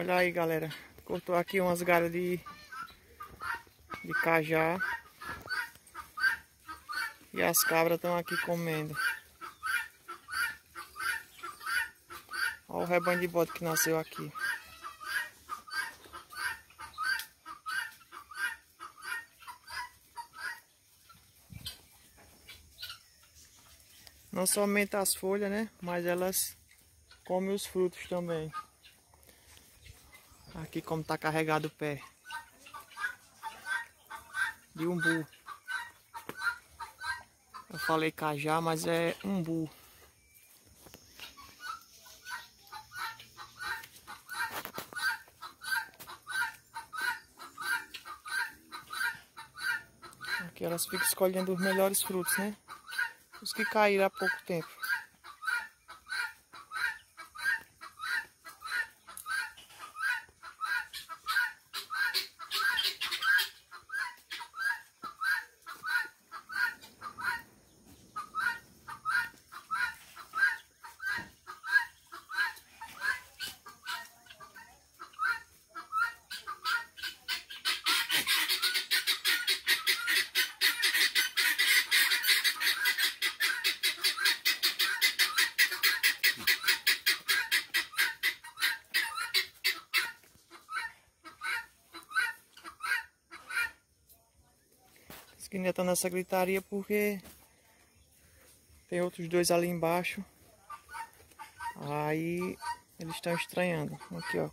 Olha aí, galera. Cortou aqui umas galhas de cajá. E as cabras estão aqui comendo. Olha o rebanho de bode que nasceu aqui. Não somente as folhas, né? Mas elas comem os frutos também. Aqui como tá carregado o pé de umbu. Eu falei cajá, mas é umbu. Aqui elas ficam escolhendo os melhores frutos, né? Os que caíram há pouco tempo. Que ainda estão nessa gritaria porque tem outros dois ali embaixo. Aí eles estão estranhando. Aqui, ó.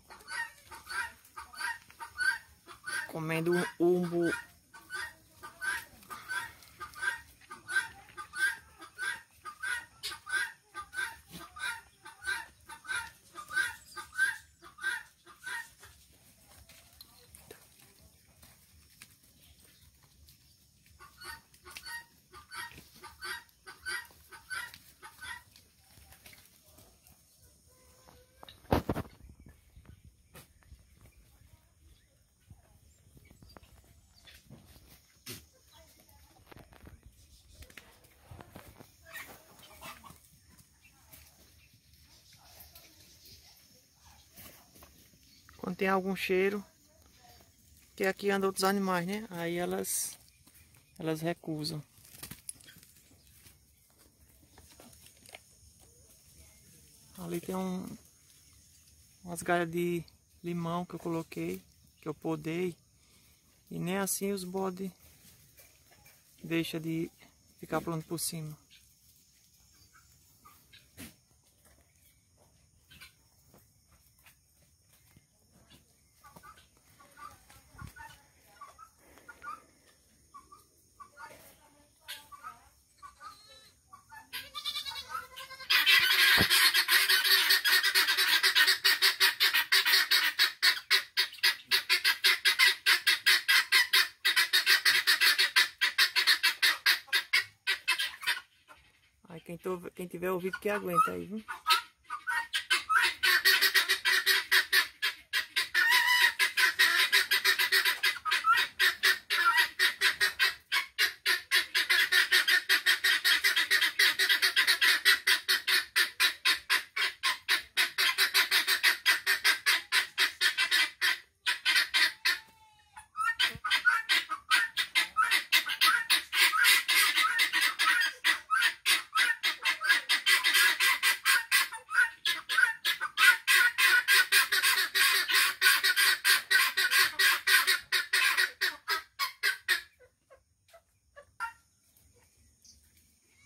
Comendo o umbu. Quando tem algum cheiro, que aqui andam outros animais, né? Aí elas recusam. Ali tem umas galhas de limão que eu coloquei, que eu podei. E nem assim os bodes deixam de ficar pulando por cima. Quem tiver ouvido que aguenta aí, viu?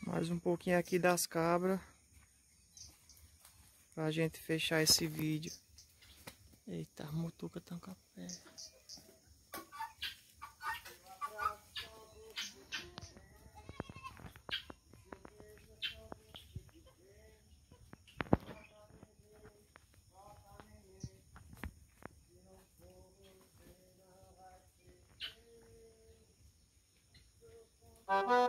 Mais um pouquinho aqui das cabras pra gente fechar esse vídeo. Eita, a mutuca tá com a pé.